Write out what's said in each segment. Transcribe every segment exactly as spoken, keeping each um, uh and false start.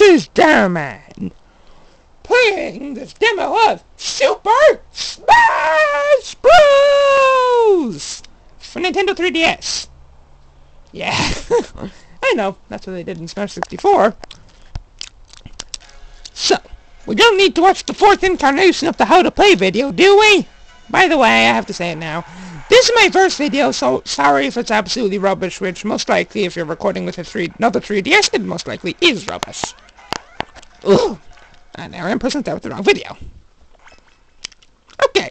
This is Darrman, playing this demo of Super Smash Bros for Nintendo three D S. Yeah, I know, that's what they did in Smash sixty-four. So, we don't need to watch the fourth incarnation of the How to Play video, do we? By the way, I have to say it now. This is my first video, so sorry if it's absolutely rubbish, which most likely, if you're recording with a three, another three D S, it most likely is rubbish. Ugh. And now I impersonate that with the wrong video. Okay.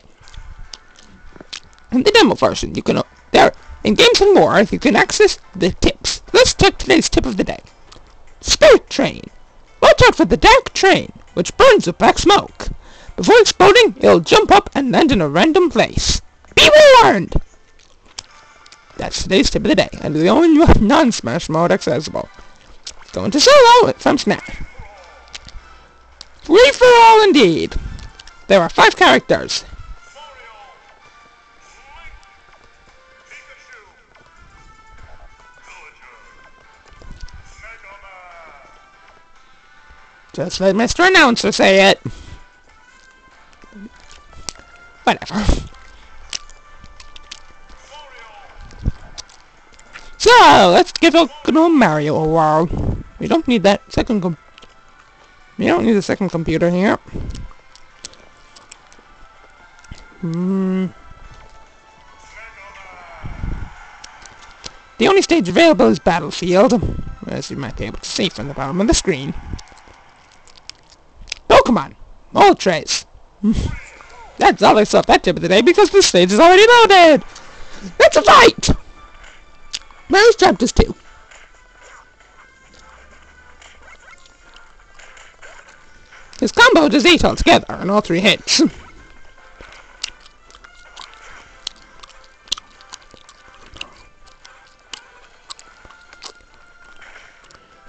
In the demo version, you can... there, in Games and More, you can access the tips. Let's check today's tip of the day. Spirit Train. Watch out for the Dark Train, which burns with black smoke. Before exploding, it'll jump up and land in a random place. Be warned! That's today's tip of the day, and the only non-Smash mode accessible. Go into solo from Smash. Free for all indeed. There are five characters. Just let Mister Announcer say it. Whatever. So, let's give a good old Mario a whirl. We don't need that second com- We don't need a second computer here. Hmm. The only stage available is Battlefield, as you might be able to see from the bottom of the screen. Pokémon! Moltres! That's all I saw at that tip of the day because this stage is already loaded! That's a fight! Where's chapters two? His combo does eight altogether, and all three hits.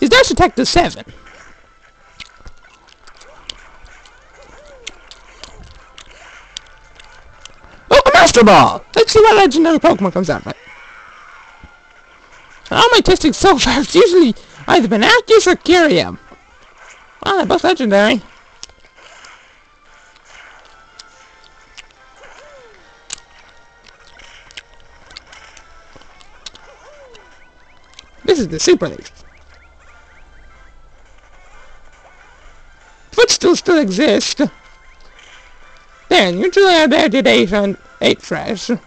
His dash attack does seven. Oh, a Master Ball! Let's see what legendary Pokémon comes out of it. All my testing so far has usually either been Actus or Kyrium. Wow, they're both legendary. This is the Super Leaf. Footstool still exists. Then, usually I added eight on eight fresh. Oh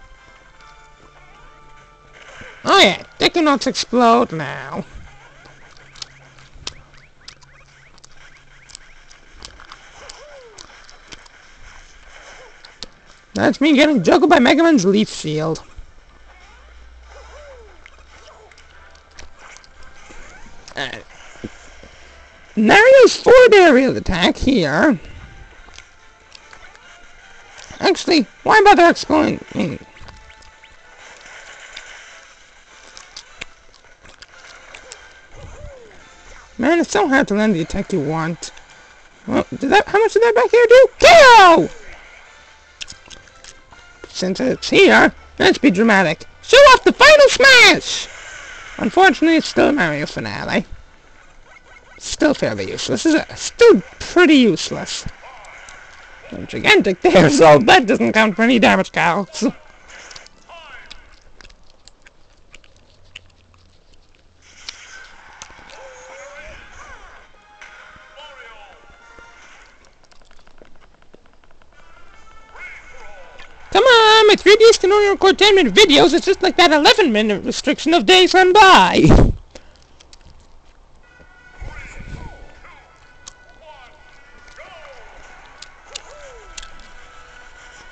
yeah, Deku Nuts explode now. That's me getting juggled by Megaman's Leaf Shield. Uh, Mario's forward aerial attack here. Actually, why bother explaining? Man, it's so hard to land the attack you want. Well, did that, how much did that back here do? K O! Since it's here, let's be dramatic. Show off the Final Smash! Unfortunately, it's still Mario's finale. Still fairly useless. This is still pretty useless. A gigantic there, so that doesn't count for any damage counts. My three D S can only record ten minute videos, it's just like that eleven minute restriction of days gone by.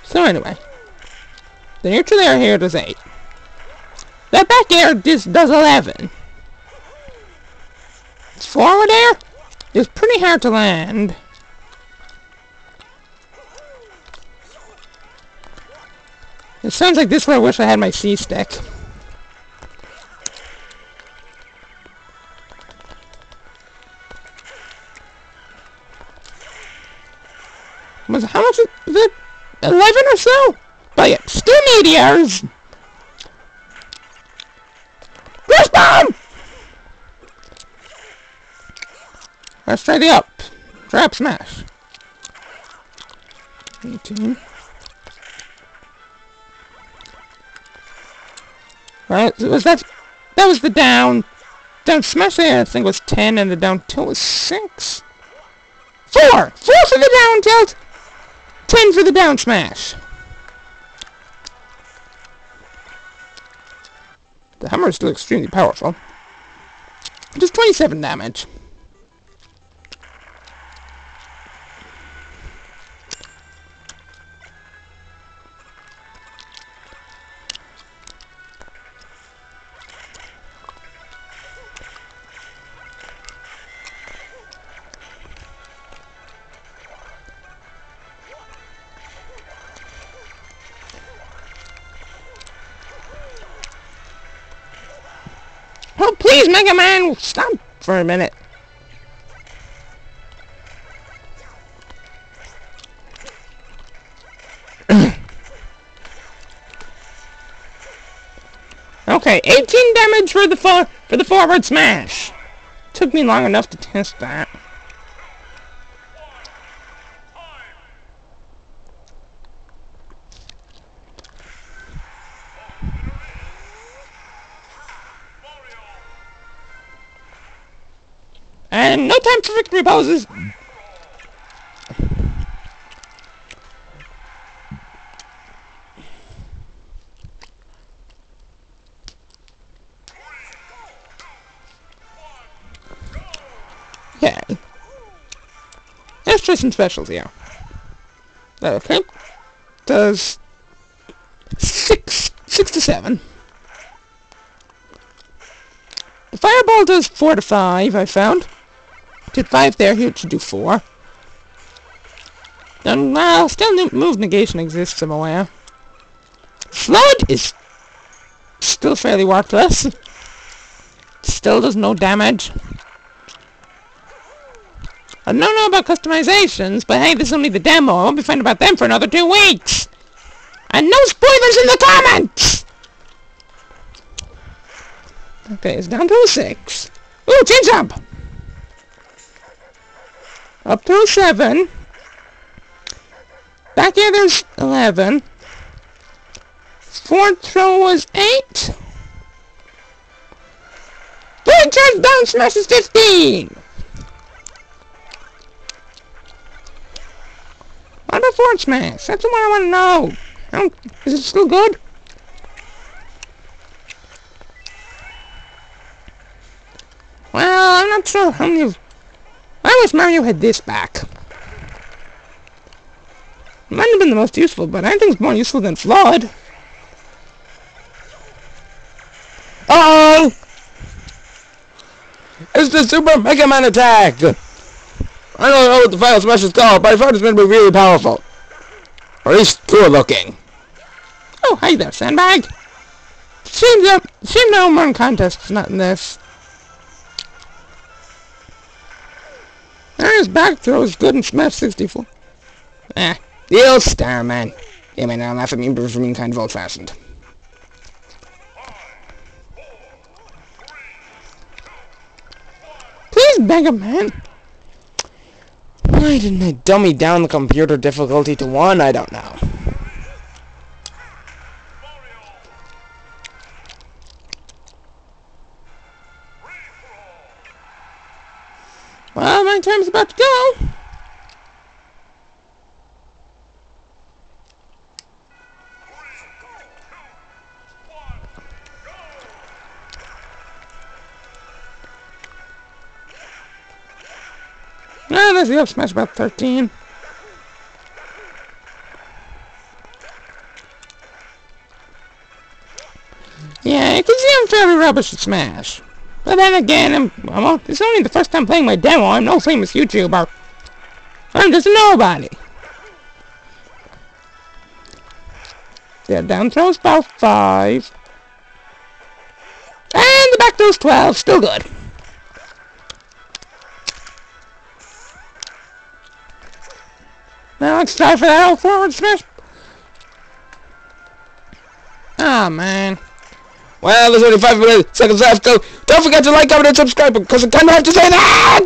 So anyway, the neutral air here does eight. That back air just does eleven. It's forward air is pretty hard to land. It sounds like this where I wish I had my C-Stick. Was how much is it? Eleven or so? But yeah, still meteors! Crash bomb! Let's tidy up. Trap smash. eighteen. Right, was that... That was the down... Down smash there, I think, was ten, and the down tilt was six? four! four for the down tilt! ten for the down smash! The hammer is still extremely powerful. Just twenty-seven damage. Oh, please, Mega Man! Stop for a minute. Okay, eighteen damage for the for for the forward smash. Took me long enough to test that. And no time for victory poses! Yeah. Let's try some specials here. Okay. Does... Six... Six to seven. The fireball does four to five, I found. Did five there, here it should do four. And while still move negation exists, I'm aware. Flood is still fairly worthless. Still does no damage. I don't know about customizations, but hey, this is only the demo. I won't be finding about them for another two weeks. And no spoilers in the comments! Okay, it's down to a six. Ooh, change up! Up to seven. Back here there's eleven. Fourth throw was eight. Third charge down smash is fifteen. What about fourth smash? That's the one I want to know. I don't, is it still good? Well, I'm not sure how many. I wish Mario had this back. Might have been the most useful, but I think it's more useful than Flood. Uh-oh! It's the Super Mega Man attack! I don't know what the Final Smash is called, but I thought it's going to be really powerful. Or at least cool looking. Oh, hi there, Sandbag! Seems that, seems no one contest is not in this. His back throw is good in Smash sixty-four. Eh, the old star man. You may not laugh at me for being kind of old fashioned. Please, Megaman. Why didn't I dummy down the computer difficulty to one? I don't know. Well, my time's about to go. No, there's the up smash about thirteen. Yeah, you can see I'm fairly rubbish at Smash. But then again, I'm, I'm all, it's only the first time playing my demo. I'm no famous YouTuber. I'm just nobody. Their down throw's about five. And the back throw's twelve. Still good. Now let's try for that old forward smash. Ah, man. Well, there's only five minutes, seconds left, so don't forget to like, comment, and subscribe, because I kind of have to say that!